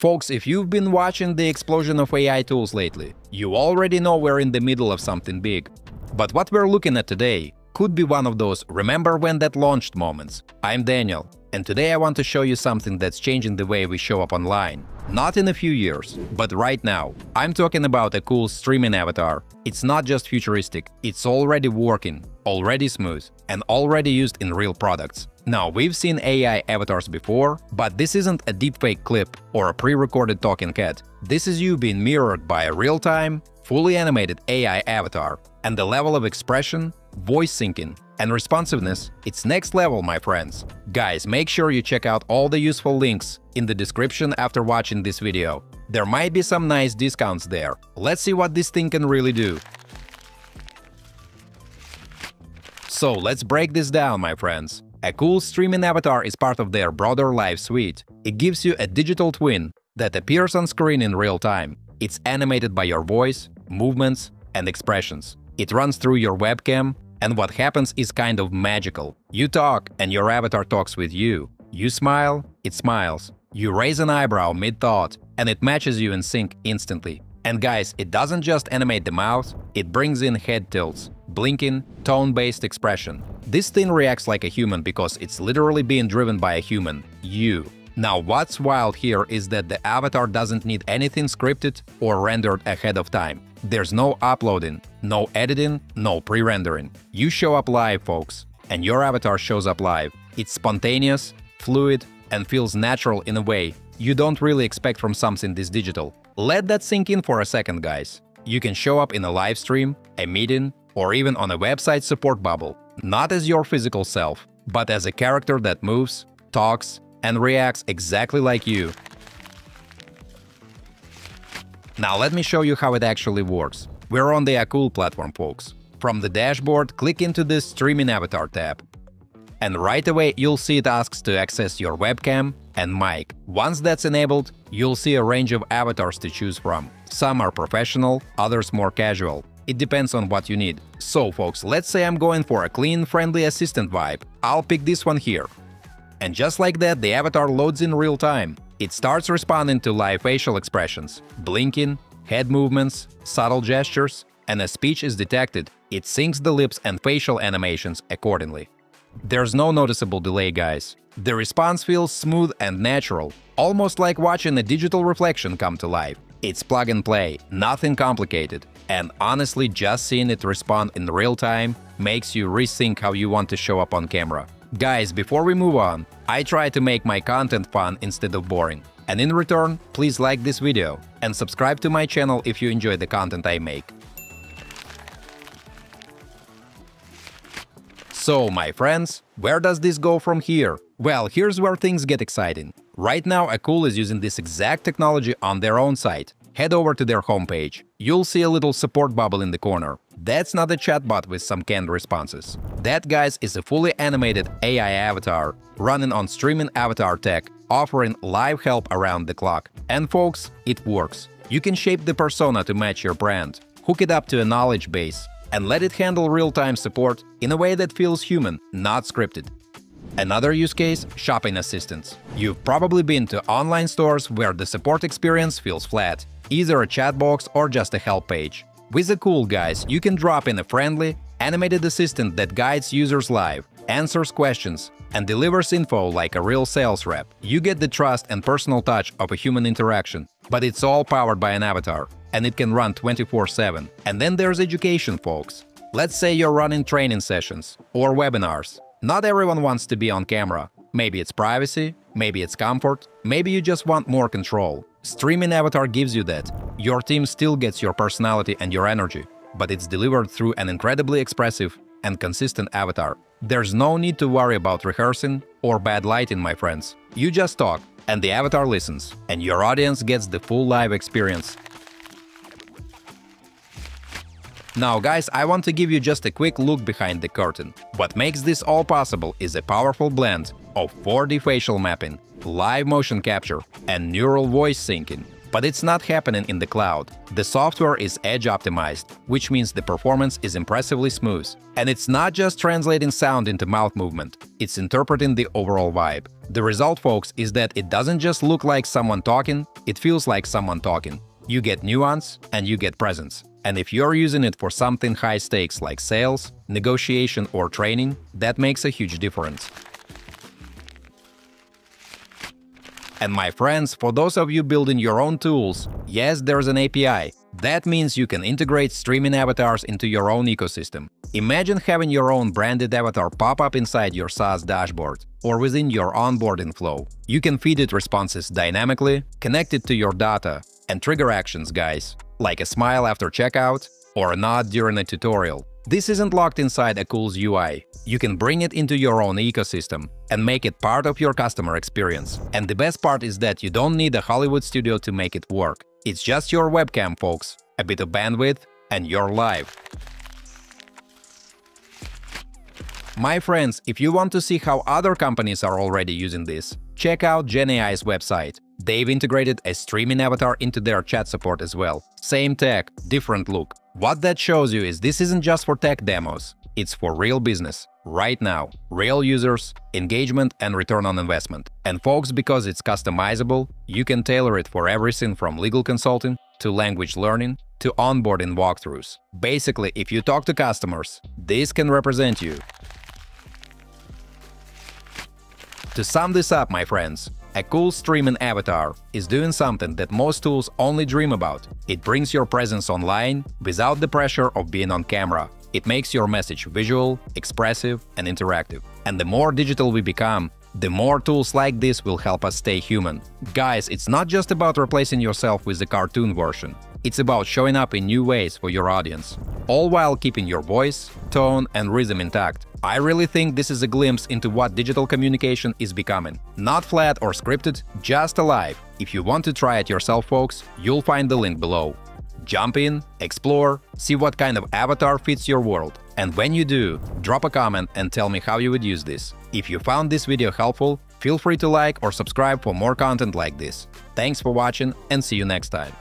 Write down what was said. Folks, if you've been watching the explosion of AI tools lately, you already know we're in the middle of something big. But what we're looking at today could be one of those "remember when that launched" moments. I'm Daniel, and today I want to show you something that's changing the way we show up online. Not in a few years, but right now. I'm talking about AKOOL's streaming avatar. It's not just futuristic, it's already working, already smooth, and already used in real products. Now, we've seen AI avatars before, but this isn't a deepfake clip or a pre-recorded talking cat. This is you being mirrored by a real-time, fully animated AI avatar. And the level of expression, voice syncing, and responsiveness, it's next level, my friends. Guys, make sure you check out all the useful links in the description after watching this video. There might be some nice discounts there. Let's see what this thing can really do. So let's break this down, my friends. AKOOL's streaming avatar is part of their broader Live suite. It gives you a digital twin that appears on screen in real time. It's animated by your voice, movements, and expressions. It runs through your webcam, and what happens is kind of magical. You talk, and your avatar talks with you. You smile, it smiles. You raise an eyebrow mid-thought, and it matches you in sync instantly. And guys, it doesn't just animate the mouth, it brings in head tilts, blinking, tone-based expression. This thing reacts like a human because it's literally being driven by a human, you. Now, what's wild here is that the avatar doesn't need anything scripted or rendered ahead of time. There's no uploading, no editing, no pre-rendering. You show up live, folks, and your avatar shows up live. It's spontaneous, fluid, and feels natural in a way you don't really expect from something this digital. Let that sink in for a second, guys. You can show up in a live stream, a meeting, or even on a website support bubble, not as your physical self, but as a character that moves, talks, and reacts exactly like you. Now let me show you how it actually works. We're on the AKOOL platform, folks. From the dashboard, click into this Streaming Avatar tab. And right away, you'll see it asks to access your webcam and mic. Once that's enabled, you'll see a range of avatars to choose from. Some are professional, others more casual. It depends on what you need. So, folks, let's say I'm going for a clean, friendly assistant vibe. I'll pick this one here. And just like that, the avatar loads in real time. It starts responding to live facial expressions, blinking, head movements, subtle gestures, and as speech is detected, it syncs the lips and facial animations accordingly. There's no noticeable delay, guys. The response feels smooth and natural, almost like watching a digital reflection come to life. It's plug and play, nothing complicated, and honestly, just seeing it respond in real time makes you rethink how you want to show up on camera. Guys, before we move on, I try to make my content fun instead of boring. And in return, please like this video and subscribe to my channel if you enjoy the content I make. So, my friends, where does this go from here? Well, here's where things get exciting. Right now, AKOOL is using this exact technology on their own site. Head over to their homepage. You'll see a little support bubble in the corner. That's not a chatbot with some canned responses. That, guys, is a fully animated AI avatar running on streaming avatar tech, offering live help around the clock. And folks, it works. You can shape the persona to match your brand, hook it up to a knowledge base, and let it handle real-time support in a way that feels human, not scripted. Another use case, shopping assistance. You've probably been to online stores where the support experience feels flat, either a chat box or just a help page. With AKOOL, guys, you can drop in a friendly, animated assistant that guides users live, answers questions, and delivers info like a real sales rep. You get the trust and personal touch of a human interaction, but it's all powered by an avatar, and it can run 24/7. And then there's education, folks. Let's say you're running training sessions or webinars. Not everyone wants to be on camera. Maybe it's privacy, maybe it's comfort, maybe you just want more control. Streaming avatar gives you that. Your team still gets your personality and your energy, but it's delivered through an incredibly expressive and consistent avatar. There's no need to worry about rehearsing or bad lighting, my friends. You just talk, and the avatar listens, and your audience gets the full live experience. Now, guys, I want to give you just a quick look behind the curtain. What makes this all possible is a powerful blend of 4D facial mapping, live motion capture, and neural voice syncing. But it's not happening in the cloud. The software is edge optimized, which means the performance is impressively smooth. And it's not just translating sound into mouth movement. it's interpreting the overall vibe. The result, folks, is that it doesn't just look like someone talking, it feels like someone talking. You get nuance and you get presence. And if you're using it for something high stakes like sales, negotiation, or training, that makes a huge difference. And my friends, for those of you building your own tools, yes, there's an API. That means you can integrate streaming avatars into your own ecosystem. Imagine having your own branded avatar pop up inside your SaaS dashboard or within your onboarding flow. You can feed it responses dynamically, connect it to your data, and trigger actions, guys, like a smile after checkout or a nod during a tutorial. This isn't locked inside AKOOL's UI. You can bring it into your own ecosystem and make it part of your customer experience. And the best part is that you don't need a Hollywood studio to make it work. It's just your webcam, folks, a bit of bandwidth, and you're live. My friends, if you want to see how other companies are already using this, check out GenAI's website. They've integrated a streaming avatar into their chat support as well. Same tech, different look. What that shows you is this isn't just for tech demos. It's for real business, right now, real users, engagement and return on investment. And folks, because it's customizable, you can tailor it for everything from legal consulting to language learning to onboarding walkthroughs. Basically, if you talk to customers, this can represent you. To sum this up, my friends, AKOOL streaming avatar is doing something that most tools only dream about. It brings your presence online without the pressure of being on camera. It makes your message visual, expressive, and interactive. And the more digital we become, the more tools like this will help us stay human. Guys, it's not just about replacing yourself with the cartoon version. It's about showing up in new ways for your audience, all while keeping your voice, tone, and rhythm intact. I really think this is a glimpse into what digital communication is becoming. Not flat or scripted, just alive. If you want to try it yourself, folks, you'll find the link below. Jump in, explore, see what kind of avatar fits your world. And when you do, drop a comment and tell me how you would use this. If you found this video helpful, feel free to like or subscribe for more content like this. Thanks for watching and see you next time.